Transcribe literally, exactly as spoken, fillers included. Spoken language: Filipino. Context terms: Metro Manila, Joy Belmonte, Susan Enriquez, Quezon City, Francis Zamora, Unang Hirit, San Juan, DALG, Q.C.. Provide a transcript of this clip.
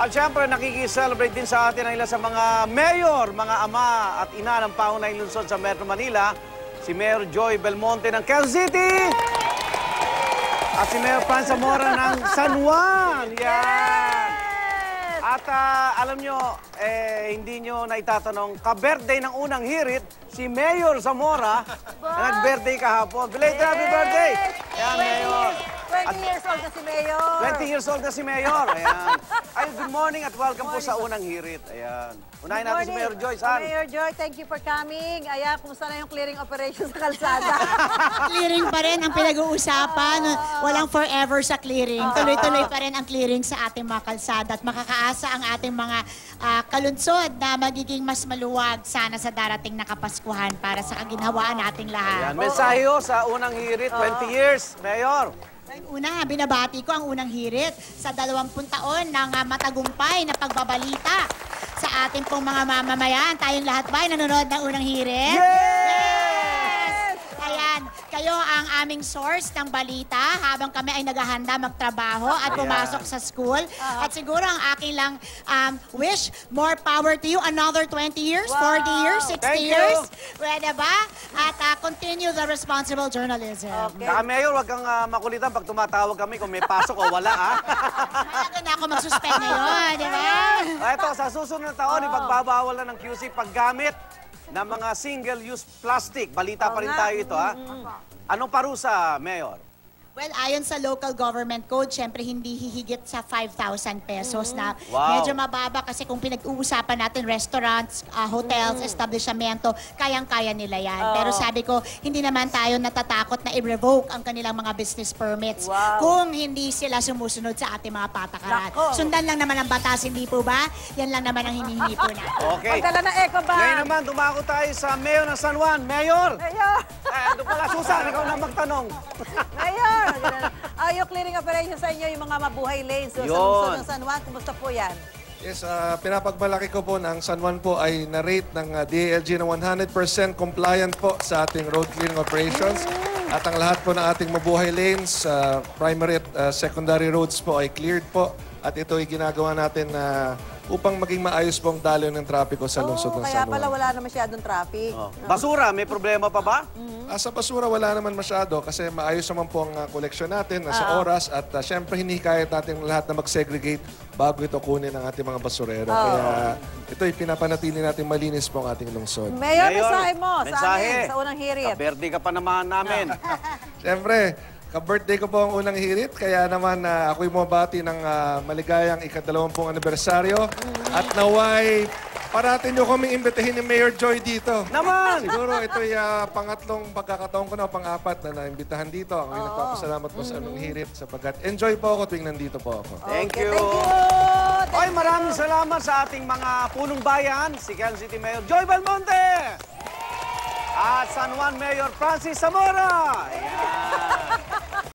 At syempre, nakikiselebrate din sa atin ang ilan sa mga mayor, mga ama at ina ng pangunahing lungsod sa Metro Manila, si Mayor Joy Belmonte ng Quezon City! At si Mayor Francis Zamora ng San Juan! Yan! At uh, alam nyo, eh, hindi nyo naitatanong, ka-birthday ng Unang Hirit, si Mayor Zamora, na nag-birthday kahapon. Belated happy birthday! Yan, Mayor! twenty years old na si Mayor. twenty years old na si Mayor. Ayan. Ay, good morning at welcome morning, po sa Unang Hirit. Ayan. Unahin natin si Mayor Joy. Saan? Mayor Joy, thank you for coming. Ayan, kumusta na yung clearing operation sa kalsada? Clearing pa rin ang pinag-uusapan. Walang forever sa clearing. Tuloy-tuloy pa rin ang clearing sa ating mga kalsada. At makakaasa ang ating mga uh, kalunsod na magiging mas maluwag sana sa darating na Kapaskuhan para sa kaginhawaan nating lahat. Ayan. Mensahe sa Unang Hirit, twenty years. Mayor. Una, binabati ko ang Unang Hirit sa dalawampung taon ng uh, matagumpay na pagbabalita sa ating pong mga mamamayan. Tayong lahat ba ay nanonood ng Unang Hirit? Yes! Yes! Ayan, kayo ang aming source ng balita habang kami ay naghahanda magtrabaho at pumasok sa school. At siguro ang aking lang um, wish, more power to you, another twenty years, wow. forty years, sixty years. Pwede ba? At uh, continue the responsible journalism. Okay. Kaka Mayor, huwag kang uh, makulitan pag tumatawag kami kung may pasok o wala, ah. Mayroon na ako mag-suspend ngayon, di ba? Ito, sa susunod na taon, oh. ipagbabawal na ng Q C paggamit ng mga single-use plastic. Balita oh, pa rin tayo ito, ha? Anong parusa, Mayor? Well, ayon sa local government code, syempre hindi hihigit sa five thousand pesos mm. na wow. medyo mababa kasi kung pinag-uusapan natin restaurants, uh, hotels, mm. establishmento, kayang-kaya nila yan. Oh. Pero sabi ko, hindi naman tayo natatakot na i-revoke ang kanilang mga business permits wow. kung hindi sila sumusunod sa ating mga patakaran. Lako. Sundan lang naman ang batas, hindi po ba? Yan lang naman ang hinihingi po natin. Okay. Pagdala na Eco Bank. Ngayon naman, dumako tayo sa Mayor ng San Juan. Mayor! Mayor! Eh, doon pala, Susan, ikaw na magtanong. Mayor! Uh, yung clearing operation sa inyo, yung mga mabuhay lanes so, sa lungsod ng San Juan, kumusta po yan? Yes, uh, pinapagmalaki ko po na ang San Juan po ay na-rate ng uh, D A L G na one hundred percent compliant po sa ating road clearing operations. Mm. At ang lahat po ng ating mabuhay lanes, uh, primary at uh, secondary roads po ay cleared po. At ito ay ginagawa natin na uh, upang maging maayos po ang daloy ng trapiko sa lungsod oh, ng San Juan. Kaya pala wala na masyadong traffic. Oh. No. Basura, may problema pa ba? Mm. Uh, sa basura, wala naman masyado kasi maayos naman po ang uh, koleksyon natin uh, uh, sa oras at uh, syempre hinihikayat natin lahat na mag-segregate bago ito kunin ng ating mga basurero. Uh, Kaya uh, ito'y pinapanatili natin malinis po ang ating lungsod. Mayor, Mayor mensahe mo mensahe. sa amin, sa Unang Hirit. Ka-birthday ka pa naman namin. Syempre, ka-birthday ko po ang Unang Hirit. Kaya naman uh, ako'y mabati ng uh, maligayang ikadalawampung anibersaryo mm. at naway parating nyo kami imbitahin ni Mayor Joy dito. Naman! Siguro ito'y uh, pangatlong pagkakataon ko na, pang-apat na naimbitahan dito. Ang oh. nagpapasalamat po sa Unang Hirit sapagkat enjoy po ako tuwing nandito po ako. Thank okay, you! Thank you. Ay, maraming salamat sa ating mga punong bayan, si Quezon City Mayor Joy Belmonte! At San Juan Mayor Francis Zamora! Ayan!